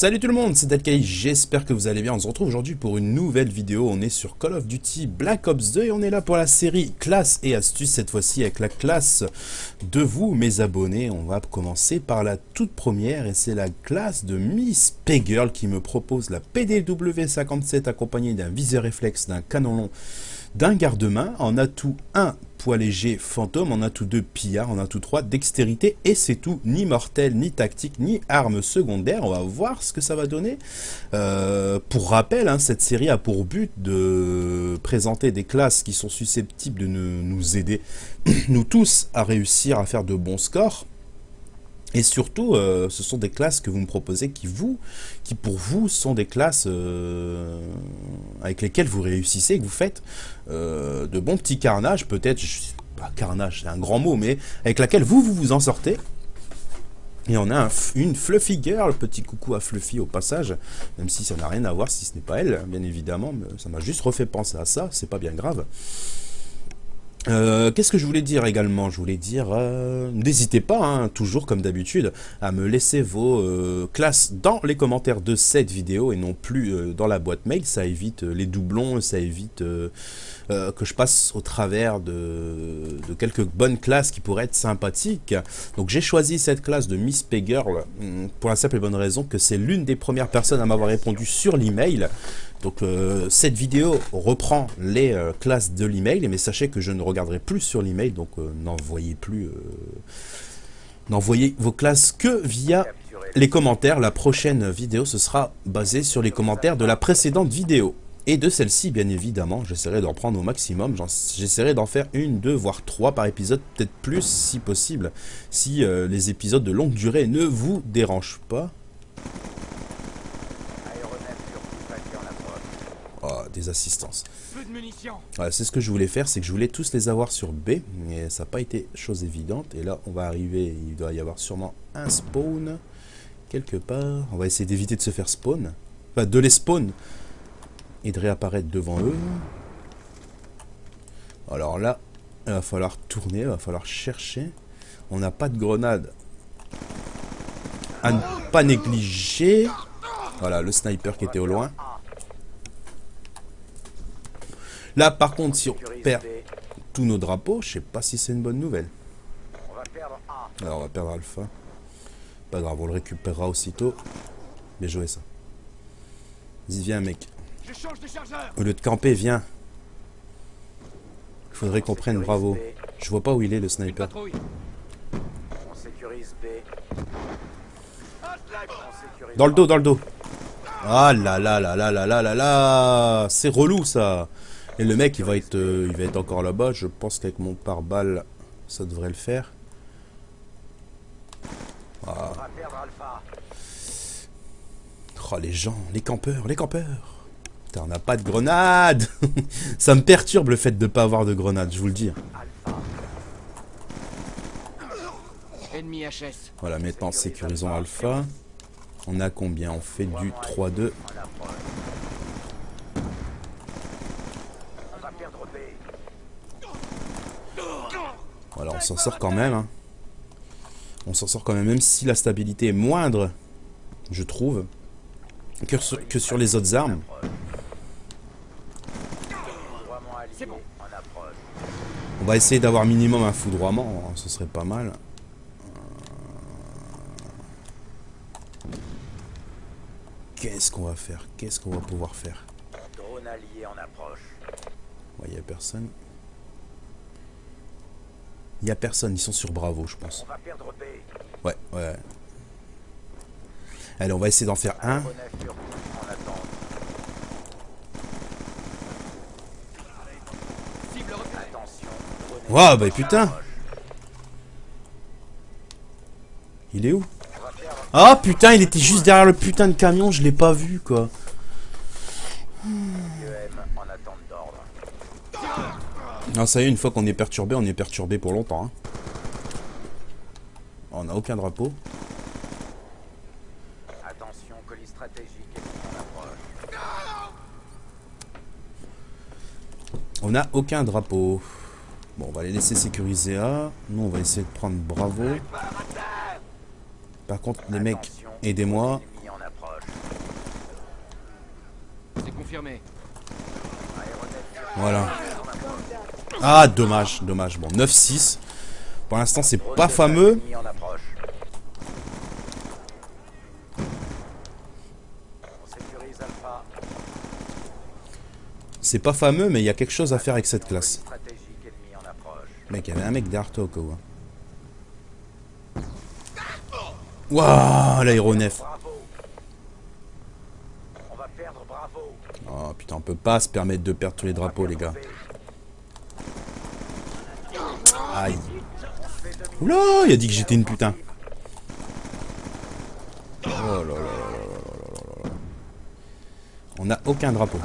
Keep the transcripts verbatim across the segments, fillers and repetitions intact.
Salut tout le monde, c'est Dalkai, j'espère que vous allez bien. On se retrouve aujourd'hui pour une nouvelle vidéo. On est sur Call of Duty Black Ops deux et on est là pour la série classe et astuces, cette fois-ci avec la classe de vous, mes abonnés. On va commencer par la toute première et c'est la classe de Miss P Girl qui me propose la P D W cinquante-sept accompagnée d'un viseur réflexe, d'un canon long, d'un garde-main. En atout un, poids léger fantôme, en atout deux, pillard, en atout trois, dextérité, et c'est tout. Ni mortel, ni tactique, ni arme secondaire. On va voir ce que ça va donner. Euh, pour rappel, hein, cette série a pour but de présenter des classes qui sont susceptibles de nous, nous aider, nous tous, à réussir à faire de bons scores. Et surtout, euh, ce sont des classes que vous me proposez qui, vous, qui pour vous, sont des classes euh, avec lesquelles vous réussissez, que vous faites euh, de bons petits carnages, peut-être, pas carnage, c'est un grand mot, mais avec laquelle vous, vous vous en sortez. Et on a un, une Fluffy Girl, petit coucou à Fluffy au passage, même si ça n'a rien à voir, si ce n'est pas elle, bien évidemment, mais ça m'a juste refait penser à ça, c'est pas bien grave. Euh, qu'est-ce que je voulais dire également? Je voulais dire, euh, n'hésitez pas, hein, toujours comme d'habitude, à me laisser vos euh, classes dans les commentaires de cette vidéo et non plus euh, dans la boîte mail. Ça évite euh, les doublons, ça évite euh, euh, que je passe au travers de, de quelques bonnes classes qui pourraient être sympathiques. Donc j'ai choisi cette classe de Miss P Girl pour la simple et bonne raison que c'est l'une des premières personnes à m'avoir répondu sur l'email. Donc euh, cette vidéo reprend les euh, classes de l'email, mais sachez que je ne regarderai plus sur l'email, donc euh, n'envoyez plus, euh, n'envoyez vos classes que via les commentaires. La prochaine vidéo ce sera basée sur les commentaires de la précédente vidéo et de celle-ci, bien évidemment. J'essaierai d'en prendre au maximum, j'essaierai d'en faire une, deux, voire trois par épisode, peut-être plus si possible, si euh, les épisodes de longue durée ne vous dérangent pas. Oh, des assistances. Ouais, c'est ce que je voulais faire, c'est que je voulais tous les avoir sur B, mais ça n'a pas été chose évidente. Et là, on va arriver, il doit y avoir sûrement un spawn quelque part. On va essayer d'éviter de se faire spawn, enfin de les spawn, et de réapparaître devant eux. Alors là, il va falloir tourner, il va falloir chercher. On n'a pas de grenade à ne pas négliger. Voilà, le sniper qui était au loin. Là, par contre, si on perd tous nos drapeaux, je sais pas si c'est une bonne nouvelle. Alors, on va perdre Alpha. Pas grave, on le récupérera aussitôt. Bien joué, ça. Vas-y, viens, mec. Au lieu de camper, viens. Il faudrait qu'on prenne Bravo. Je vois pas où il est, le sniper. Dans le dos, dans le dos. Ah là là là là là là là là. C'est relou, ça. Et le mec, il va être, euh, il va être encore là-bas. Je pense qu'avec mon pare-balles, ça devrait le faire. Ah. Oh, les gens, les campeurs, les campeurs. Putain, on n'a pas de grenade. Ça me perturbe le fait de ne pas avoir de grenade, je vous le dis. Voilà, maintenant, sécurisons Alpha. On a combien? On fait du trois deux. Voilà, on s'en sort quand même. Hein. On s'en sort quand même, même si la stabilité est moindre, je trouve, que sur, que sur les autres armes. On va essayer d'avoir minimum un foudroiement, hein, ce serait pas mal. Qu'est-ce qu'on va faire? Qu'est-ce qu'on va pouvoir faire? Ouais, il n'y a personne. Il n'y a personne, ils sont sur Bravo, je pense. Ouais, ouais. Allez, on va essayer d'en faire un. Waouh, bah putain! Il est où? Ah putain, il était juste derrière le putain de camion, je l'ai pas vu, quoi. Non, ça y est, une fois qu'on est perturbé, on est perturbé pour longtemps. Hein. On n'a aucun drapeau. Attention, colis stratégique est en approche. On n'a aucun drapeau. Bon, on va les laisser sécuriser A. Nous, on va essayer de prendre Bravo. Par contre, les mecs, aidez-moi. Voilà. Ah, dommage, dommage. Bon, neuf six. Pour l'instant, c'est pas fameux. C'est pas fameux, mais il y a quelque chose à faire avec cette classe. Mec, il y avait un mec derrière toi au cas où. Waouh, l'aéronef. Oh putain, on peut pas se permettre de perdre tous les drapeaux, les gars. Aïe. Oula, il a dit que j'étais une putain. Oh là là là là là là. On n'a aucun drapeau.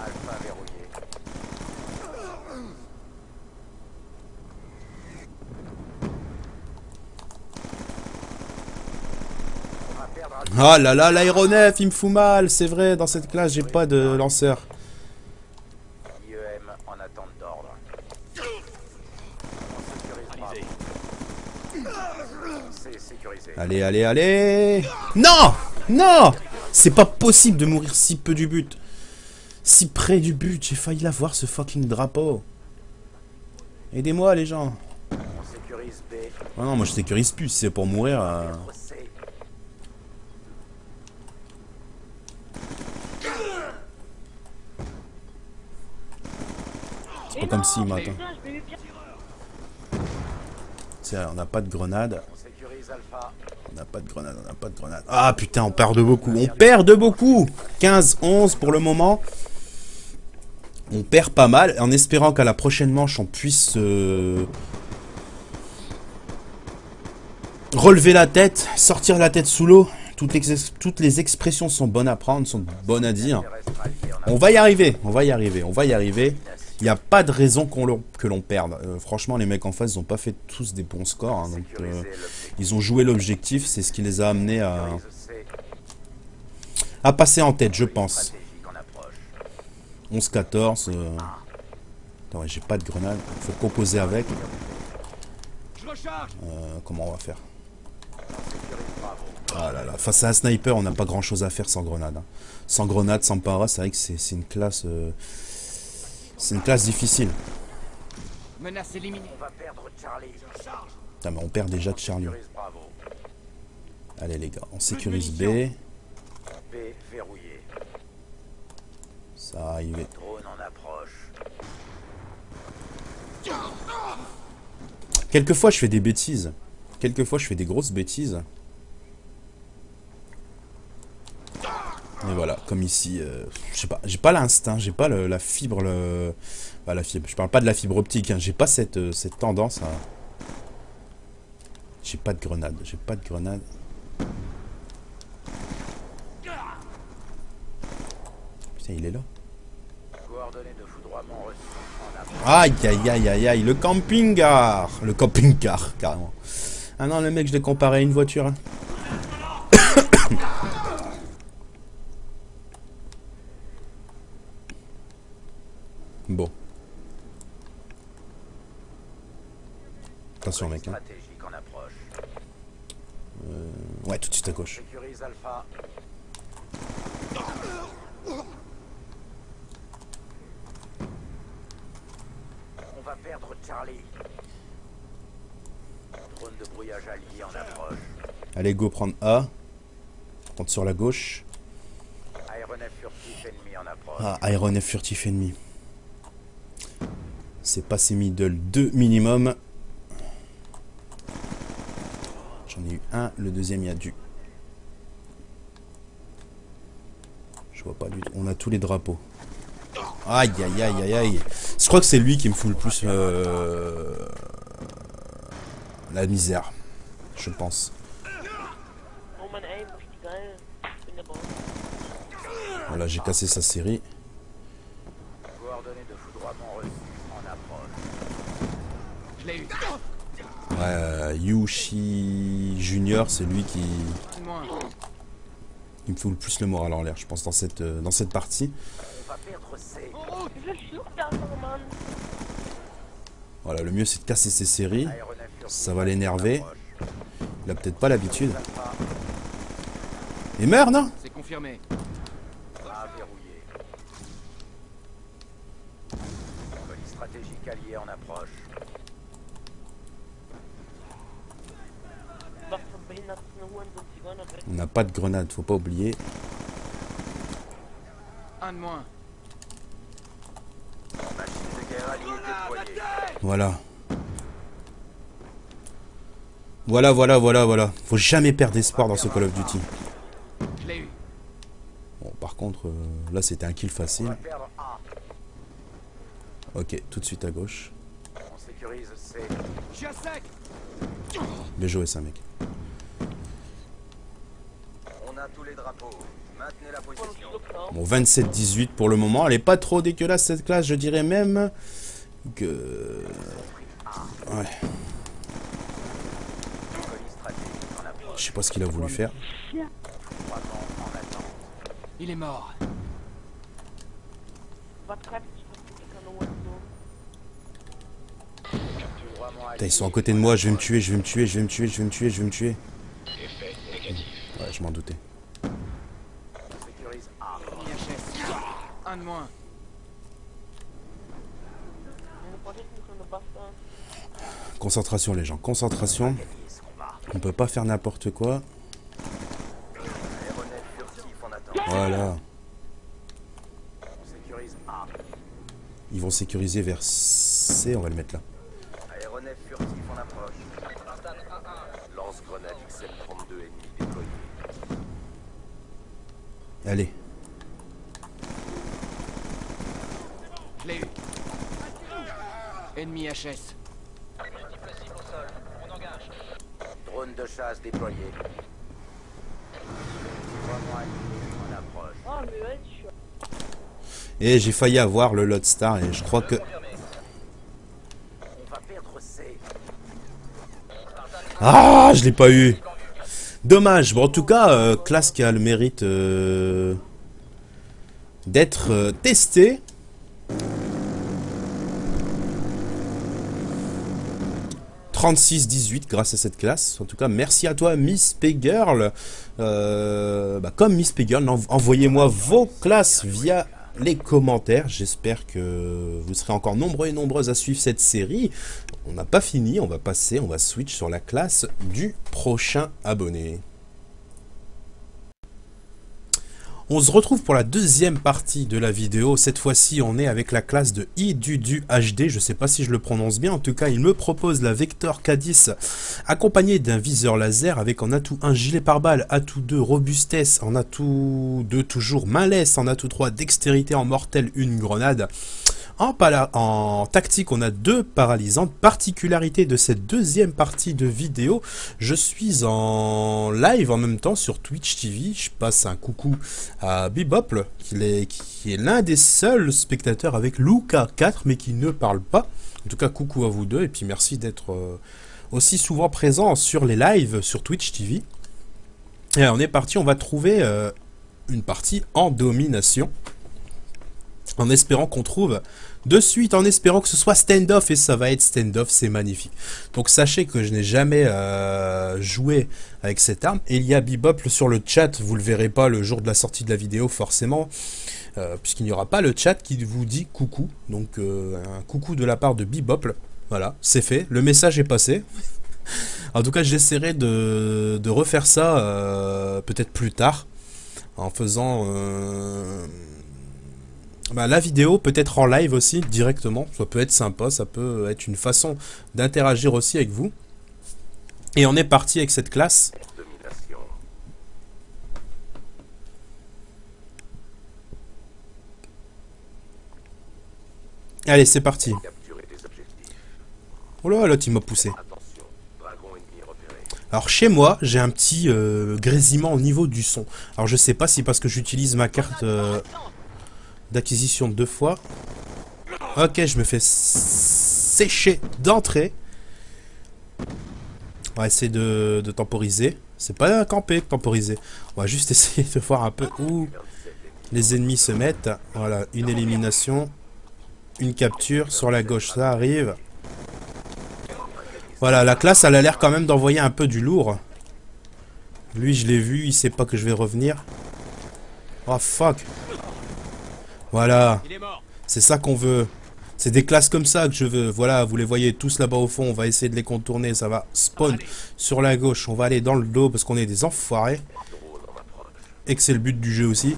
Ah là là, l'aéronef, il me fout mal, c'est vrai, dans cette classe, j'ai pas de lanceur. Allez, allez, allez. Non, non. C'est pas possible de mourir si peu du but. Si près du but, j'ai failli l'avoir, ce fucking drapeau. Aidez-moi, les gens. Ah non, moi je sécurise plus, c'est pour mourir. Euh... C'est pas comme s'il m'attend. Tiens, on n'a pas de grenade. On n'a pas de grenade, on n'a pas de grenade. Ah putain, on perd de beaucoup. On perd de beaucoup. quinze onze pour le moment. On perd pas mal. En espérant qu'à la prochaine manche, on puisse euh, relever la tête, sortir la tête sous l'eau. Toutes les, toutes les expressions sont bonnes à prendre, sont bonnes à dire. On va y arriver, on va y arriver, on va y arriver. Il n'y a pas de raison qu'on que l'on perde. Euh, franchement, les mecs en face, ils n'ont pas fait tous des bons scores. Hein, donc, euh, ils ont joué l'objectif. C'est ce qui les a amenés à, à passer en tête, je pense. onze quatorze. Euh... Attends, j'ai pas de grenade. Faut composer avec. Euh, comment on va faire? Ah là là. Face à un sniper, on n'a pas grand chose à faire sans grenade. Hein. Sans grenade, sans para, c'est vrai que c'est une classe... Euh... C'est une classe difficile. Menace éliminée. On va perdre Charlie. Putain, mais on perd déjà de Charlie. Allez les gars, on sécurise B. B verrouillé. Ça va arriver. Drone en approche. Quelquefois je fais des bêtises. Quelquefois je fais des grosses bêtises. Et voilà, comme ici, euh, je sais pas, j'ai pas l'instinct, j'ai pas le, la fibre, le, bah la fibre, je parle pas de la fibre optique, hein, j'ai pas cette, euh, cette tendance à... J'ai pas de grenade, j'ai pas de grenade. Putain, il est là. Aïe, aïe, aïe, aïe, aïe, le camping-car. Le camping-car, carrément. Ah non, le mec, je l'ai comparé à une voiture, hein. Bon. Attention mec hein. Euh... Ouais, tout de suite à gauche. On va perdre Charlie. Drone de brouillage allié en approche. Allez go prendre A. Tente sur la gauche. Aéronef furtif ennemi en approche. Ah, aéronef furtif ennemi. C'est passé middle deux minimum. J'en ai eu un, le deuxième il y a dû. Je vois pas du tout. On a tous les drapeaux. Aïe aïe aïe aïe aïe. Je crois que c'est lui qui me fout le plus euh, la misère. Je pense. Voilà, j'ai cassé sa série. Ouais, Yushi Junior, c'est lui qui... Il me fout le plus le moral en l'air, je pense, dans cette, dans cette partie. Voilà, le mieux c'est de casser ses séries. Ça va l'énerver. Il a peut-être pas l'habitude. Et meurt, non ? stratégique allié en approche. On n'a pas de grenade, faut pas oublier. Un de moins. Voilà. Voilà, voilà, voilà, voilà. Faut jamais perdre d'espoir dans ce Call of Duty. Bon, par contre, euh, là c'était un kill facile. Ok, tout de suite à gauche. Bien joué, ça, mec. Bon, vingt-sept à dix-huit pour le moment. Elle est pas trop dégueulasse cette classe, je dirais même que... Ouais. Je sais pas ce qu'il a voulu faire. Il est mort. Putain, ils sont à côté de moi, je vais me tuer, je vais me tuer, je vais me tuer, je vais me tuer, je vais me tuer. Ouais, je m'en doutais. Concentration les gens, concentration. On peut pas faire n'importe quoi. Voilà. Ils vont sécuriser vers C, on va le mettre là. Allez. Ennemi H S. Multiple cibles au sol. On engage. Drone de chasse déployé. Et j'ai failli avoir le Lodestar et je crois que... Ah, je l'ai pas eu. Dommage. Bon, en tout cas, euh, classe qui a le mérite euh, d'être euh, testée. trente-six à dix-huit grâce à cette classe. En tout cas, merci à toi, Miss P Girl. Euh, bah, comme Miss P Girl, envoyez-moi vos classes via les commentaires. J'espère que vous serez encore nombreux et nombreuses à suivre cette série. On n'a pas fini, on va passer, on va switch sur la classe du prochain abonné. On se retrouve pour la deuxième partie de la vidéo. Cette fois-ci, on est avec la classe de IduDu H D. Je ne sais pas si je le prononce bien. En tout cas, il me propose la Vector K dix accompagnée d'un viseur laser avec en atout un gilet pare-balles, atout deux robustesse, en atout deux toujours malaise, en atout trois dextérité, en mortel une grenade. En, en tactique, on a deux paralysantes. Particularité de cette deuxième partie de vidéo, je suis en live en même temps sur Twitch T V. Je passe un coucou à Bibople, qui est, qui est l'un des seuls spectateurs avec Luca quatre, mais qui ne parle pas. En tout cas, coucou à vous deux, et puis merci d'être aussi souvent présents sur les lives sur Twitch T V. Et alors, on est parti, on va trouver une partie en domination. En espérant qu'on trouve de suite, en espérant que ce soit stand-off, et ça va être stand-off, c'est magnifique. Donc sachez que je n'ai jamais euh, joué avec cette arme. Et il y a Bibople sur le chat, vous ne le verrez pas le jour de la sortie de la vidéo forcément, euh, puisqu'il n'y aura pas le chat qui vous dit coucou. Donc euh, un coucou de la part de Bibople, voilà, c'est fait, le message est passé. En tout cas j'essaierai de, de refaire ça euh, peut-être plus tard, en faisant... Euh, Bah, la vidéo peut-être en live aussi directement, ça peut être sympa, ça peut être une façon d'interagir aussi avec vous. Et on est parti avec cette classe. Allez, c'est parti. Oh là, l'autre il m'a poussé. Alors chez moi, j'ai un petit euh, grésillement au niveau du son. Alors je sais pas si parce que j'utilise ma carte... Euh, d'acquisition deux fois. Ok, je me fais sécher d'entrée. On va essayer de, de temporiser. C'est pas camper, temporiser. On va juste essayer de voir un peu où les ennemis se mettent. Voilà, une élimination. Une capture sur la gauche, ça arrive. Voilà, la classe, elle a l'air quand même d'envoyer un peu du lourd. Lui, je l'ai vu, il sait pas que je vais revenir. Oh, fuck. Voilà, c'est ça qu'on veut. C'est des classes comme ça que je veux. Voilà, vous les voyez tous là-bas au fond. On va essayer de les contourner. Ça va spawn sur la gauche. On va aller dans le dos parce qu'on est des enfoirés. Et que c'est le but du jeu aussi.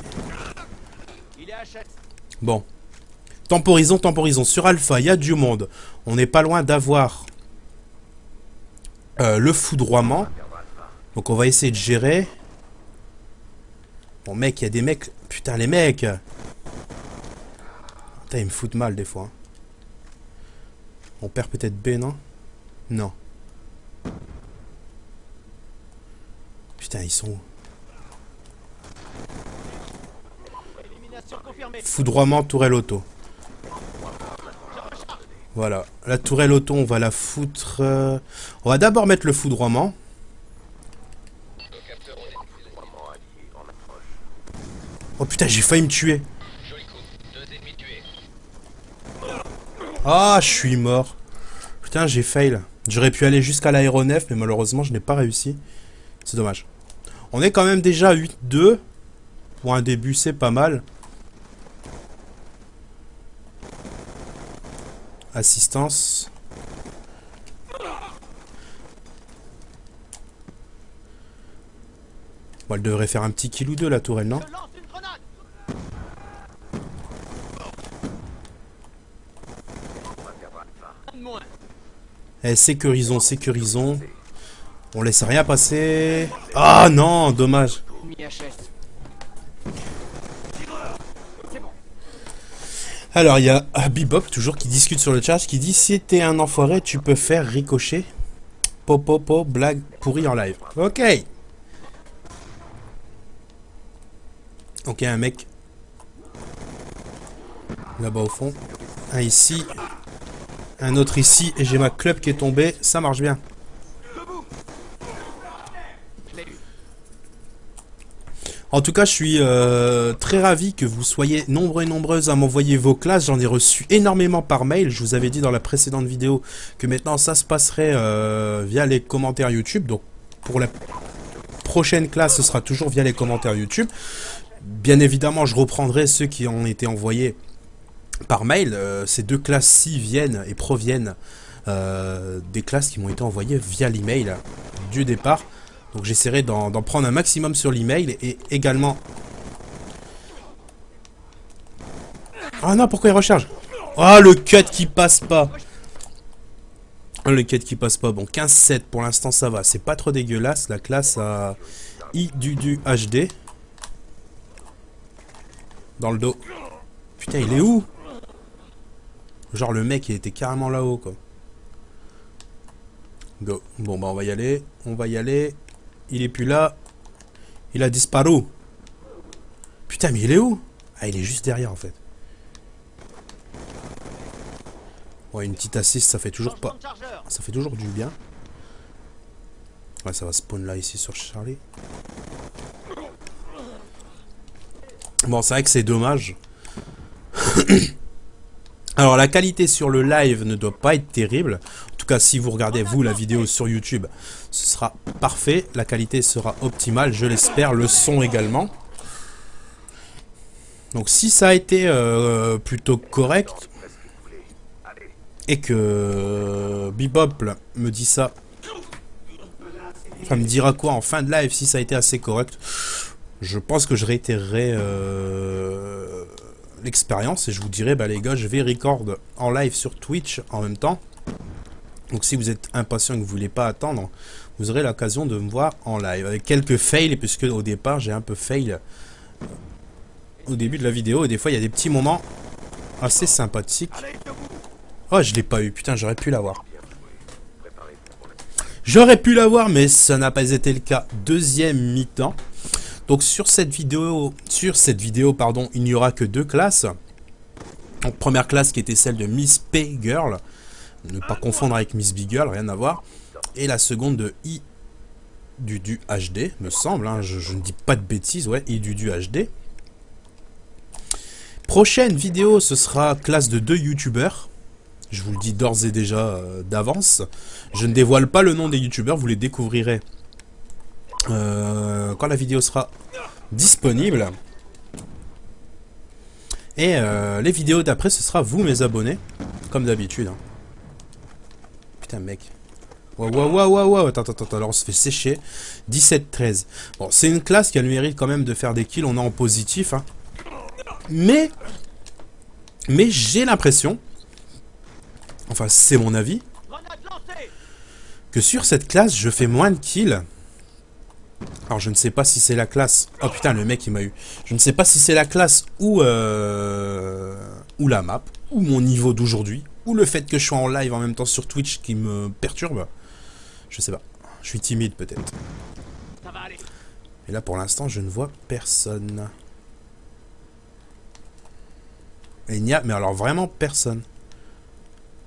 Bon. Temporisons, temporisons. Sur Alpha, il y a du monde. On n'est pas loin d'avoir euh, le foudroiement. Donc on va essayer de gérer. Bon mec, il y a des mecs... Putain, les mecs! Putain, ils me foutent mal des fois. On perd peut-être B, non? Non. Putain, ils sont où? Foudroiement, tourelle auto. Voilà. La tourelle auto, on va la foutre... Euh... On va d'abord mettre le foudroiement. Oh putain, j'ai failli me tuer. Ah, je suis mort. Putain, j'ai fail. J'aurais pu aller jusqu'à l'aéronef, mais malheureusement, je n'ai pas réussi. C'est dommage. On est quand même déjà huit deux. Pour un début, c'est pas mal. Assistance. Bon, elle devrait faire un petit kill ou deux, la tourelle, non ? Eh, sécurisons, sécurisons. On laisse rien passer. Ah non, dommage. Alors, il y a Bibople, toujours, qui discute sur le chat, qui dit « Si t'es un enfoiré, tu peux faire ricocher. Popopo, blague pourrie en live. » Ok. Ok, un mec. Là-bas au fond. Un ici. Un autre ici, et j'ai ma club qui est tombée, ça marche bien. En tout cas, je suis euh, très ravi que vous soyez nombreux et nombreuses à m'envoyer vos classes. J'en ai reçu énormément par mail. Je vous avais dit dans la précédente vidéo que maintenant ça se passerait euh, via les commentaires YouTube. Donc pour la prochaine classe, ce sera toujours via les commentaires YouTube. Bien évidemment, je reprendrai ceux qui ont été envoyés par mail. Euh, ces deux classes-ci viennent et proviennent euh, des classes qui m'ont été envoyées via l'email du départ. Donc j'essaierai d'en prendre un maximum sur l'email et également... Ah non, pourquoi il recharge? Ah, le cut qui passe pas. Le cut qui passe pas. Bon, quinze sept pour l'instant, ça va. C'est pas trop dégueulasse. La classe à IduDu H D. Dans le dos. Putain, il est où? Genre le mec il était carrément là-haut quoi. Go. Bon bah on va y aller. On va y aller. Il est plus là. Il a disparu. Putain mais il est où? Ah il est juste derrière en fait. Ouais une petite assist ça fait toujours pas. Ça fait toujours du bien. Ouais ça va spawn là ici sur Charlie. Bon c'est vrai que c'est dommage. Alors la qualité sur le live ne doit pas être terrible. En tout cas si vous regardez vous la vidéo sur YouTube, ce sera parfait. La qualité sera optimale, je l'espère. Le son également. Donc si ça a été euh, plutôt correct et que euh, Bibople me dit ça, ça me dira quoi en fin de live si ça a été assez correct. Je pense que je réitérerai euh, l'expérience et je vous dirai bah les gars je vais record en live sur Twitch en même temps, donc si vous êtes impatient et que vous voulez pas attendre vous aurez l'occasion de me voir en live avec quelques fails puisque au départ j'ai un peu fail au début de la vidéo et des fois il y a des petits moments assez sympathiques. Oh je l'ai pas eu, putain j'aurais pu l'avoir, j'aurais pu l'avoir mais ça n'a pas été le cas. Deuxième mi-temps. Donc sur cette vidéo, sur cette vidéo pardon, il n'y aura que deux classes. Donc première classe qui était celle de Miss P Girl, ne pas confondre avec Miss B Girl, rien à voir. Et la seconde de IduDu H D, me semble, hein, je, je ne dis pas de bêtises, ouais, IduDu H D. Prochaine vidéo, ce sera classe de deux youtubeurs. Je vous le dis d'ores et déjà euh, d'avance. Je ne dévoile pas le nom des youtubeurs, vous les découvrirez. Euh, quand la vidéo sera disponible. Et euh, les vidéos d'après ce sera vous mes abonnés. Comme d'habitude. Hein. Putain, mec. Waouh, waouh, waouh, waouh, waouh. Attends, attends, attends. Alors, on se fait sécher. dix-sept treize. Bon, c'est une classe qui a le mérite quand même de faire des kills. On est en positif. Hein. Mais. Mais j'ai l'impression. Enfin, c'est mon avis. Que sur cette classe, je fais moins de kills. Alors je ne sais pas si c'est la classe. Oh putain, le mec il m'a eu. Je ne sais pas si c'est la classe ou euh... ou la map, ou mon niveau d'aujourd'hui, ou le fait que je sois en live en même temps sur Twitch qui me perturbe. Je sais pas. Je suis timide peut-être. Et là pour l'instant je ne vois personne. Et il n'y a, mais alors vraiment personne.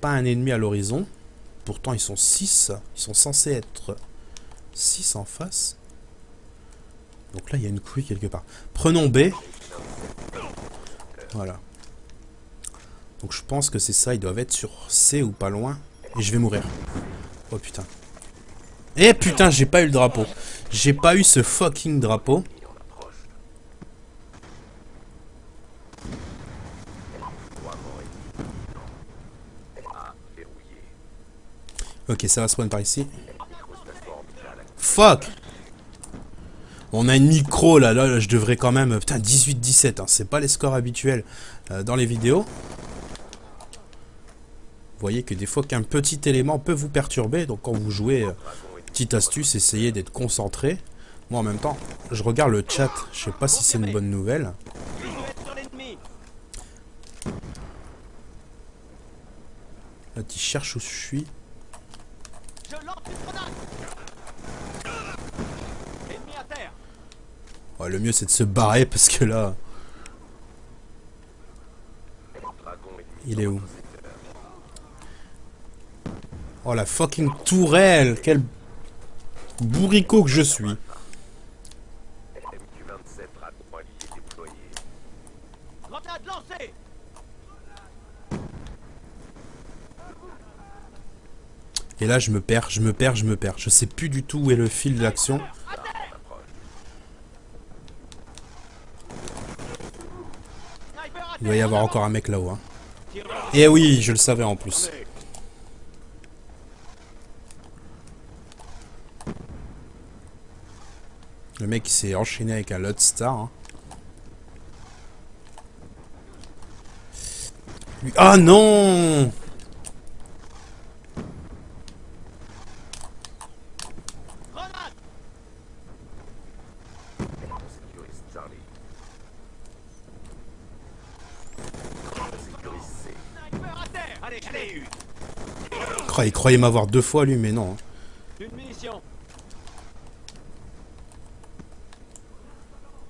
Pas un ennemi à l'horizon. Pourtant ils sont six. Ils sont censés être six en face. Donc là, il y a une couille quelque part. Prenons B. Voilà. Donc je pense que c'est ça. Ils doivent être sur C ou pas loin. Et je vais mourir. Oh putain. Eh putain, j'ai pas eu le drapeau. J'ai pas eu ce fucking drapeau. Ok, ça va spawn par ici. Fuck! On a une micro là, là, là je devrais quand même... Putain, dix-huit dix-sept, hein, c'est pas les scores habituels euh, dans les vidéos. Vous voyez que des fois qu'un petit élément peut vous perturber. Donc quand vous jouez, euh, petite astuce, essayez d'être concentré. Moi en même temps, je regarde le chat, je sais pas si c'est une bonne nouvelle. Là tu cherches où je suis. Ouais, le mieux c'est de se barrer parce que là... Il est où? Oh la fucking tourelle! Quel bourricot que je suis! Et là je me perds, je me perds, je me perds. Je sais plus du tout où est le fil de l'action. Il doit y avoir encore un mec là-haut. Hein. Et oui, je le savais en plus. Le mec il s'est enchaîné avec un Lodestar. Hein. Lui... Ah non! Il croyait m'avoir deux fois lui, mais non.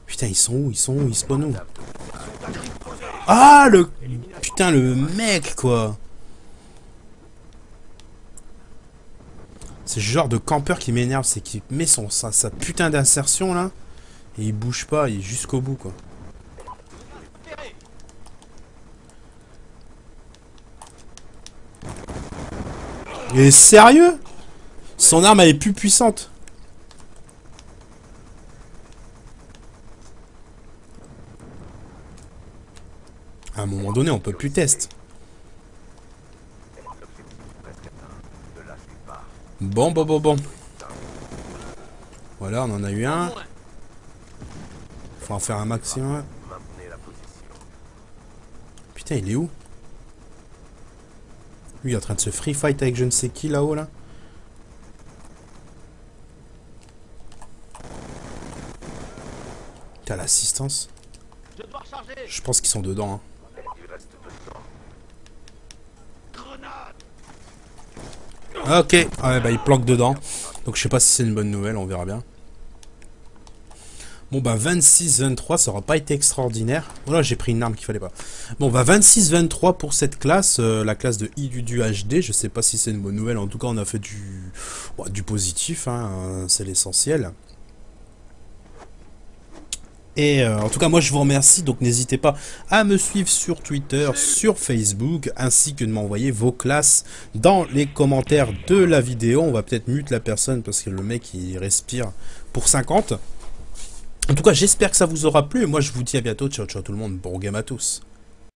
Putain, ils sont où? Ils sont où? Ils spawnent où? Ah le... Putain, le mec, quoi. C'est ce genre de campeur qui m'énerve, c'est qu'il met son, sa, sa putain d'insertion, là. Et il bouge pas, il est jusqu'au bout, quoi. Mais sérieux? Son arme elle est plus puissante. À un moment donné on peut plus tester. Bon bon bon bon. Voilà on en a eu un. Faut en faire un maximum. Putain il est où? Lui il est en train de se free fight avec je ne sais qui là-haut là. T'as l'assistance. Je pense qu'ils sont dedans. Hein. Ok, ah ouais, bah ils planquent dedans. Donc je sais pas si c'est une bonne nouvelle, on verra bien. Bon bah vingt-six vingt-trois, ça aura pas été extraordinaire. Oh là j'ai pris une arme qu'il fallait pas. Bon bah vingt-six vingt-trois pour cette classe, euh, la classe de IduDu H D. Je sais pas si c'est une bonne nouvelle, en tout cas on a fait du, bon, du positif, hein, c'est l'essentiel. Et euh, en tout cas moi je vous remercie, donc n'hésitez pas à me suivre sur Twitter, sur Facebook, ainsi que de m'envoyer vos classes dans les commentaires de la vidéo. On va peut-être mute la personne parce que le mec il respire pour cinquante. En tout cas, j'espère que ça vous aura plu. Et moi, je vous dis à bientôt. Ciao, ciao tout le monde. Bon game à tous.